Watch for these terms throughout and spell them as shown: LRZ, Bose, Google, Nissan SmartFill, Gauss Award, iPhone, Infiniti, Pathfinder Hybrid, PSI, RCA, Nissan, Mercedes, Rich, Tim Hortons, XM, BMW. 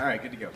All right, good to go.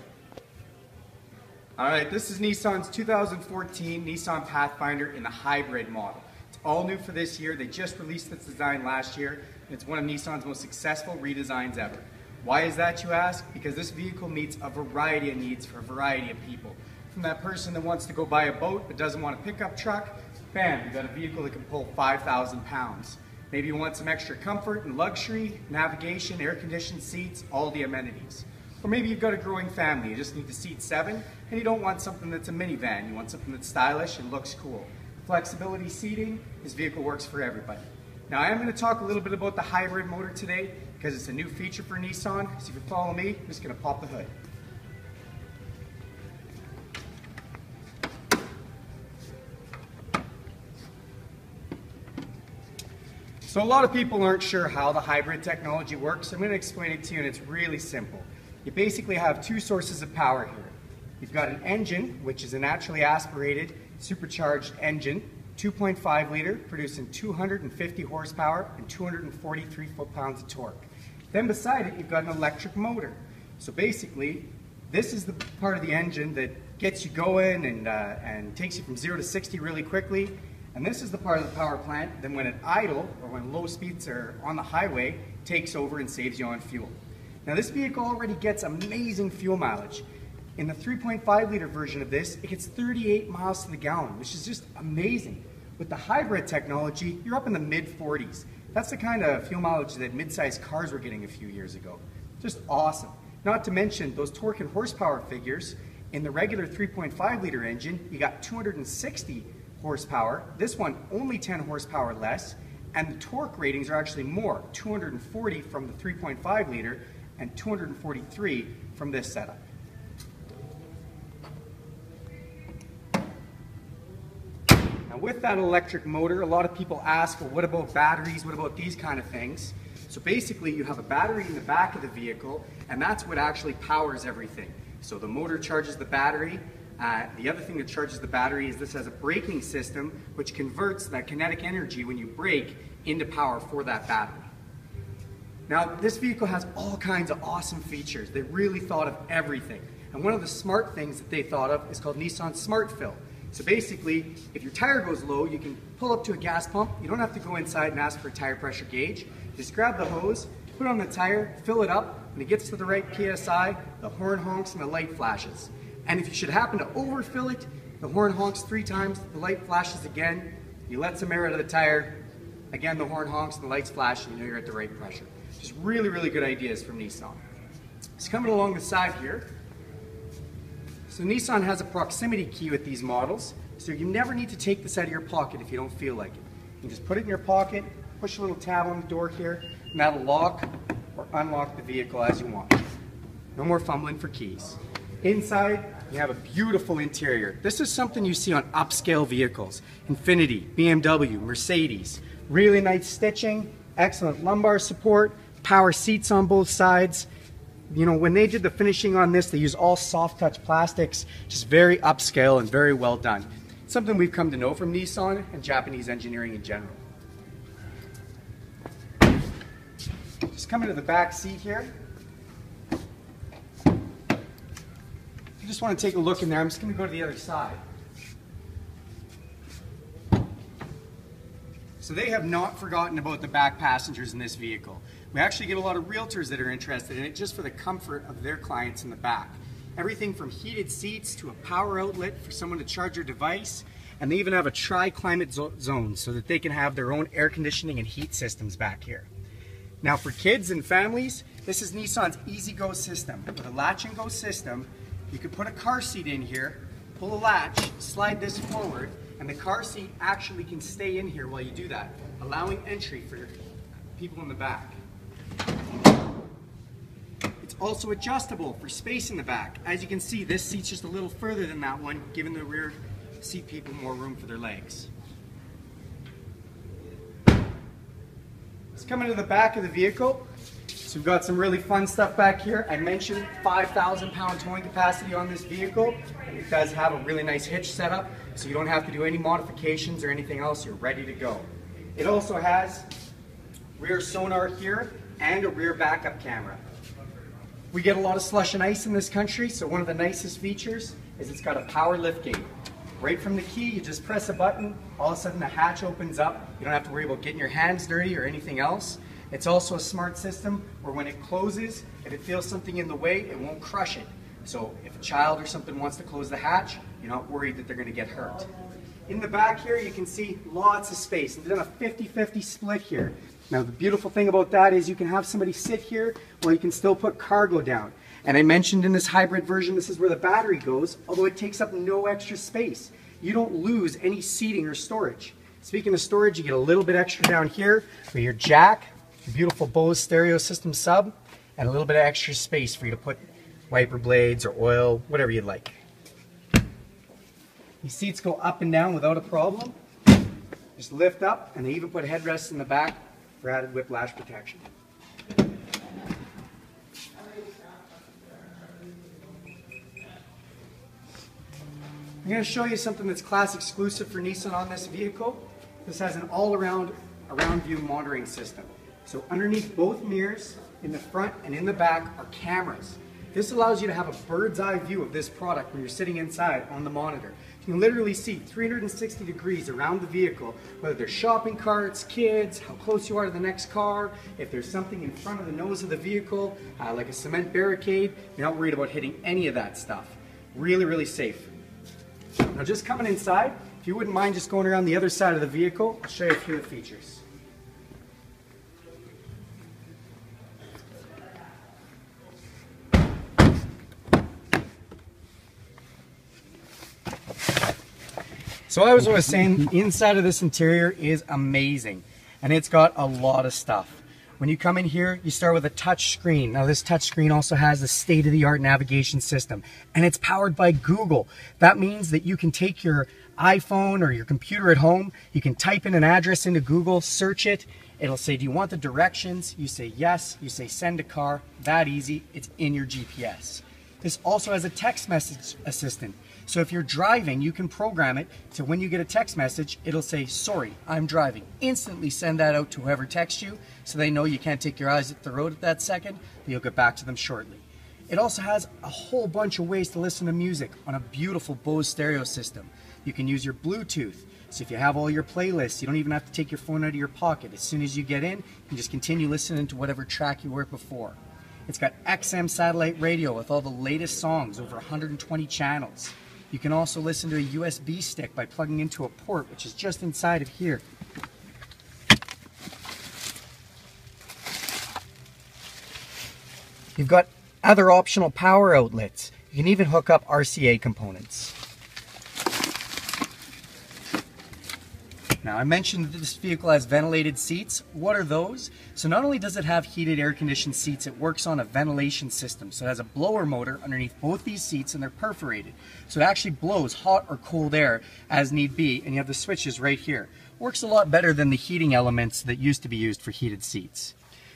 All right, this is Nissan's 2014 Nissan Pathfinder in the hybrid model. It's all new for this year. They just released this design last year. It's one of Nissan's most successful redesigns ever. Why is that, you ask? Because this vehicle meets a variety of needs for a variety of people. From that person that wants to go buy a boat but doesn't want a pickup truck, bam, you've got a vehicle that can pull 5,000 pounds. Maybe you want some extra comfort and luxury, navigation, air-conditioned seats, all the amenities. Or maybe you've got a growing family, you just need to seat 7, and you don't want something that's a minivan, you want something that's stylish and looks cool. Flexibility seating, this vehicle works for everybody. Now I am going to talk a little bit about the hybrid motor today because it's a new feature for Nissan, so if you follow me, I'm just going to pop the hood. So a lot of people aren't sure how the hybrid technology works. I'm going to explain it to you, and it's really simple. You basically have two sources of power here. You've got an engine, which is a naturally aspirated, supercharged engine, 2.5 liter, producing 250 horsepower and 243 foot-pounds of torque. Then beside it, you've got an electric motor. So basically, this is the part of the engine that gets you going and takes you from 0 to 60 really quickly. And this is the part of the power plant that when at idle, or when low speeds are on the highway, takes over and saves you on fuel. Now this vehicle already gets amazing fuel mileage. In the 3.5 liter version of this, it gets 38 miles to the gallon, which is just amazing. With the hybrid technology, you're up in the mid-40s. That's the kind of fuel mileage that mid-sized cars were getting a few years ago. Just awesome. Not to mention those torque and horsepower figures. In the regular 3.5 liter engine, you got 260 horsepower. This one, only 10 horsepower less. And the torque ratings are actually more, 240 from the 3.5 liter and 243 from this setup. With that electric motor, a lot of people ask, well, what about batteries? What about these kind of things? So basically, you have a battery in the back of the vehicle, and that's what actually powers everything. So the motor charges the battery. The other thing that charges the battery is this has a braking system, which converts that kinetic energy when you brake into power for that battery. Now, this vehicle has all kinds of awesome features. They really thought of everything. And one of the smart things that they thought of is called Nissan SmartFill. So basically, if your tire goes low, you can pull up to a gas pump. You don't have to go inside and ask for a tire pressure gauge. Just grab the hose, put it on the tire, fill it up. When it gets to the right PSI, the horn honks and the light flashes. And if you should happen to overfill it, the horn honks 3 times, the light flashes again. You let some air out of the tire. Again, the horn honks and the lights flash, and you know you're at the right pressure. Just really, really good ideas from Nissan. It's coming along the side here. So Nissan has a proximity key with these models, so you never need to take this out of your pocket if you don't feel like it. You can just put it in your pocket, push a little tab on the door here, and that'll lock or unlock the vehicle as you want. No more fumbling for keys. Inside, you have a beautiful interior. This is something you see on upscale vehicles. Infiniti, BMW, Mercedes. Really nice stitching, excellent lumbar support, power seats on both sides. You know, when they did the finishing on this, they use all soft touch plastics, just very upscale and very well done. Something we've come to know from Nissan and Japanese engineering in general. Just coming to the back seat here. You just want to take a look in there. I'm just going to go to the other side. So they have not forgotten about the back passengers in this vehicle. We actually get a lot of realtors that are interested in it just for the comfort of their clients in the back. Everything from heated seats to a power outlet for someone to charge your device, and they even have a tri-climate zone so that they can have their own air conditioning and heat systems back here. Now for kids and families, this is Nissan's Easy Go system. With a latch and go system, you can put a car seat in here, pull a latch, slide this forward, and the car seat actually can stay in here while you do that, allowing entry for people in the back. It's also adjustable for space in the back. As you can see, this seat's just a little further than that one, giving the rear seat people more room for their legs. Let's come into the back of the vehicle. So we've got some really fun stuff back here. I mentioned 5,000 pound towing capacity on this vehicle. It does have a really nice hitch setup, so you don't have to do any modifications or anything else. You're ready to go. It also has rear sonar here and a rear backup camera. We get a lot of slush and ice in this country, so one of the nicest features is it's got a power lift gate. Right from the key, you just press a button, all of a sudden the hatch opens up. You don't have to worry about getting your hands dirty or anything else. It's also a smart system where when it closes, if it feels something in the way, it won't crush it. So if a child or something wants to close the hatch, you're not worried that they're going to get hurt. In the back here, you can see lots of space. We've done a 50-50 split here. Now the beautiful thing about that is you can have somebody sit here while you can still put cargo down. And I mentioned in this hybrid version, this is where the battery goes, although it takes up no extra space. You don't lose any seating or storage. Speaking of storage, you get a little bit extra down here for your jack, the beautiful Bose stereo system sub, and a little bit of extra space for you to put wiper blades or oil, whatever you'd like. These seats go up and down without a problem. Just lift up, and they even put headrests in the back for added whiplash protection. I'm going to show you something that's class exclusive for Nissan on this vehicle. This has an all-around view monitoring system. So underneath both mirrors, in the front and in the back, are cameras. This allows you to have a bird's eye view of this product when you're sitting inside on the monitor. You can literally see 360 degrees around the vehicle, whether there's shopping carts, kids, how close you are to the next car, if there's something in front of the nose of the vehicle, like a cement barricade, you're not worried about hitting any of that stuff. Really, really safe. Now just coming inside, if you wouldn't mind just going around the other side of the vehicle, I'll show you a few of the features. So as I was saying, inside of this interior is amazing, and it's got a lot of stuff. When you come in here, you start with a touch screen. Now this touch screen also has a state-of-the-art navigation system, and it's powered by Google. That means that you can take your iPhone or your computer at home, you can type in an address into Google, search it, it'll say, do you want the directions? You say yes, you say send a car, that easy, it's in your GPS. This also has a text message assistant. So if you're driving, you can program it so when you get a text message, it'll say, sorry, I'm driving. Instantly send that out to whoever texts you so they know you can't take your eyes off the road at that second, but you'll get back to them shortly. It also has a whole bunch of ways to listen to music on a beautiful Bose stereo system. You can use your Bluetooth. So if you have all your playlists, you don't even have to take your phone out of your pocket. As soon as you get in, you can just continue listening to whatever track you were before. It's got XM satellite radio with all the latest songs, over 120 channels. You can also listen to a USB stick by plugging into a port, which is just inside of here. You've got other optional power outlets. You can even hook up RCA components. Now, I mentioned that this vehicle has ventilated seats. What are those? So not only does it have heated air-conditioned seats, it works on a ventilation system. So it has a blower motor underneath both these seats, and they're perforated. So it actually blows hot or cold air as need be, and you have the switches right here. Works a lot better than the heating elements that used to be used for heated seats.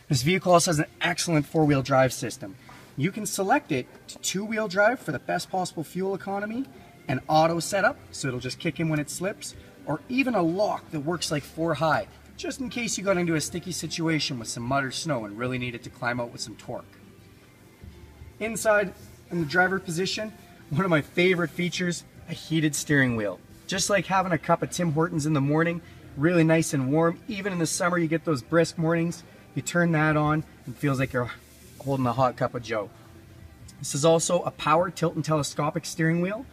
This vehicle also has an excellent four-wheel drive system. You can select it to two-wheel drive for the best possible fuel economy, an auto setup, so it'll just kick in when it slips, or even a lock that works like 4-high, just in case you got into a sticky situation with some mud or snow and really needed to climb out with some torque. Inside, in the driver position, one of my favorite features, a heated steering wheel. Just like having a cup of Tim Hortons in the morning, really nice and warm. Even in the summer, you get those brisk mornings, you turn that on, and it feels like you're holding a hot cup of joe. This is also a power tilt and telescopic steering wheel,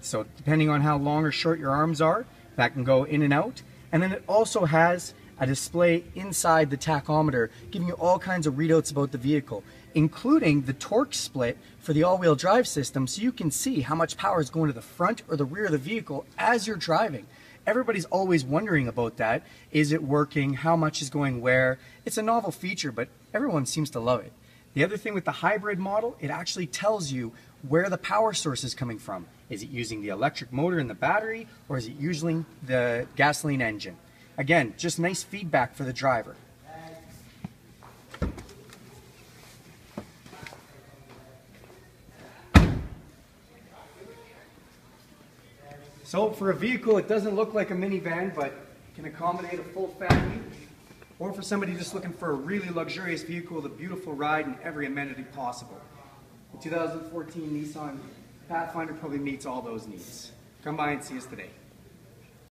so depending on how long or short your arms are, that can go in and out. And then it also has a display inside the tachometer, giving you all kinds of readouts about the vehicle, including the torque split for the all-wheel drive system, so you can see how much power is going to the front or the rear of the vehicle as you're driving. Everybody's always wondering about that. Is it working? How much is going where? It's a novel feature, but everyone seems to love it. The other thing with the hybrid model, it actually tells you where the power source is coming from. Is it using the electric motor and the battery, or is it using the gasoline engine? Again, just nice feedback for the driver. So for a vehicle, it doesn't look like a minivan, but can accommodate a full family, or for somebody just looking for a really luxurious vehicle with a beautiful ride and every amenity possible. The 2014 Nissan Pathfinder probably meets all those needs. Come by and see us today.